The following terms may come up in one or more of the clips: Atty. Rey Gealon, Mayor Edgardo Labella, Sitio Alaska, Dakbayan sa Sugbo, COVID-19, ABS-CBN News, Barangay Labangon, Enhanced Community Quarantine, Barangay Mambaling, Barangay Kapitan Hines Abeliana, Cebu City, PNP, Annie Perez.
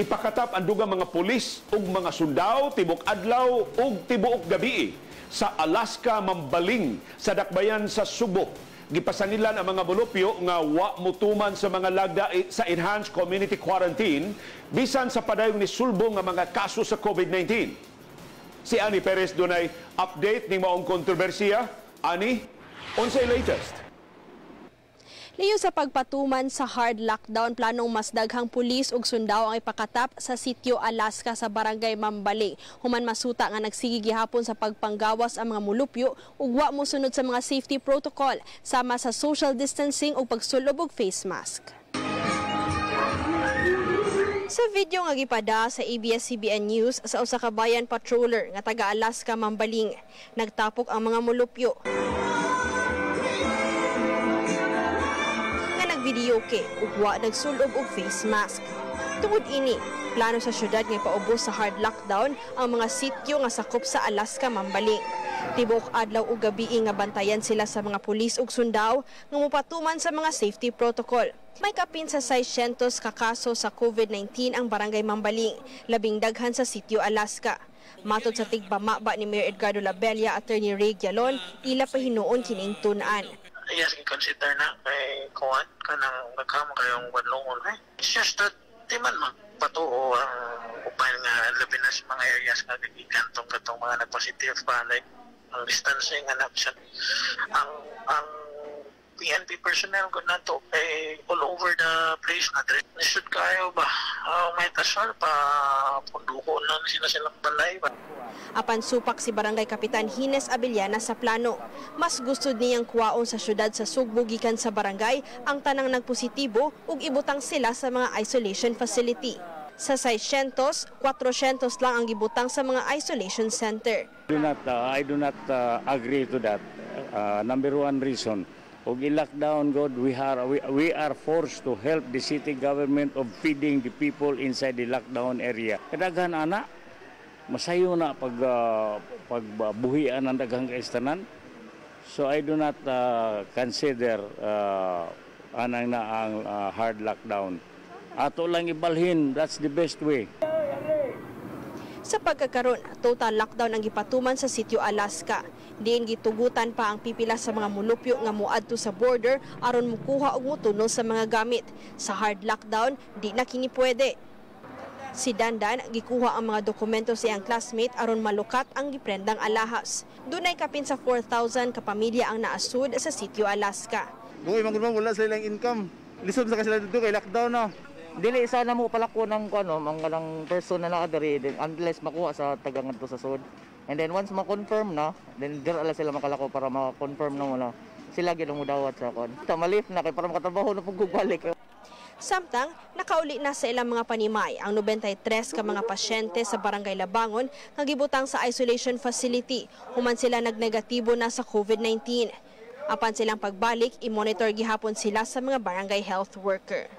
ipakatap ang dugang mga pulis ug mga sundao tibuok adlaw ug tibuok gabii sa Alaska Mambaling sa Dakbayan sa Sugbo. Gipasanilan ang mga molupyo nga wa mutuman sa mga lagda sa enhanced community quarantine bisan sa padayong ni sulbong nga mga kaso sa COVID-19. Si Annie Perez dunay update ning maong kontrobersiya. Annie, unsay latest? Layo sa pagpatuman sa hard lockdown, planong mas daghang pulis ug sundao ang ipakatap sa Sitio Alaska sa Barangay Mambaling. Human masuta nga nagsigi gihapon sa pagpanggawas ang mga mulupyo ug wa mosunod sa mga safety protocol sama sa social distancing ug pagsulob og face mask. Sa video nga gipada sa ABS-CBN News sa usa ka bayan patroller nga taga Alaska Mambaling, nagtapok ang mga mulupyo video kay ugwa nagsulob og face mask. Tungod ini, plano sa syudad nga ipaubos sa hard lockdown ang mga sityo nga sakop sa Alaska Mambaling. Tibuok adlaw ug gabii nga bantayan sila sa mga pulis ug sundao nga mopatuman sa mga safety protocol. May kapin sa 600 ka kaso sa COVID-19 ang Barangay Mambaling, labing daghan sa Sitio Alaska. Matod sa tigbamaba ni Mayor Edgardo Labella, Atty. Rey Gealon, ila pa hinuon kining tun-an. Yes, i-consider na kay kuwan ka nang nagkama kayong wadlongon. It's just that di man magpatuo ang upay nga labi na sa mga areas nga gagikantong katong mga nagpositive pa. Like, ang distancing and absent. Ang PNP personnel ko na to ay all over the place na trip. Should kayo ba? May tasal pa pagduko lang silang balay ba? Apan supak si Barangay Kapitan Hines Abeliana sa plano. Mas gusto niyang kuwaon sa syudad sa Sugbo gikan sa barangay ang tanang nagpositibo ug ibutang sila sa mga isolation facility. Sa 600, 400 lang ang gibutang sa mga isolation center. I do not agree to that. Number one reason, og i-lockdown God, we are forced to help the city government of feeding the people inside the lockdown area. Kadaghan ana masayo na pagbuhian ng daghang kaistanan. So I do not consider anang na ang hard lockdown. Ato lang ibalhin, that's the best way. Sa pagkakaroon, total lockdown ang gipatuman sa Sitio Alaska. Diin gitugutan pa ang pipila sa mga mulupyo nga moadto sa border aron mukuha og mutuno sa mga gamit. Sa hard lockdown, di na kini pwede. Si Dandan gikuha ang mga dokumento sa iyang classmate aron malukat ang giprendang alahas. Dunay kapin sa 4,000 ka pamilya ang naasud sa Sitio Alaska. Buhi man gud wala sa ilang income. Lisod sa sila dito kay lockdown na. Dili sana mo palako ng kuno mga lang person na nakadiri unless makuha sa taga ngadto sa sud. And then once ma-confirm na, then dira ala sila makalako para ma-confirm na wala. Sila gyud ang mudawat sa kon. Tamalif na kay para makatrabaho na pug balik. Samtang, nakauli na sa ilang mga panimay ang 93 ka mga pasyente sa Barangay Labangon nga gibutang sa isolation facility human sila nagnegatibo na sa COVID-19. Apan silang pagbalik, i-monitor gihapon sila sa mga barangay health worker.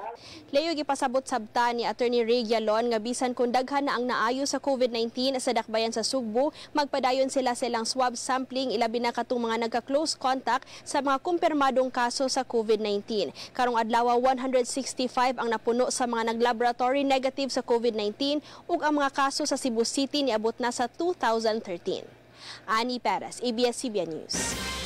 Layo gipasabot sabta ni Atty. Rey Gealon nga bisan kung daghan na ang naayo sa COVID-19 sa Dakbayan sa Sugbo, magpadayon sila sa ilang swab sampling ilabi na katong mga nagka-close contact sa mga kumpirmadong kaso sa COVID-19. Karong adlaw 165 ang napuno sa mga naglaboratory negative sa COVID-19 ug ang mga kaso sa Cebu City niabot na sa 2013. Annie Perez, ABS-CBN News.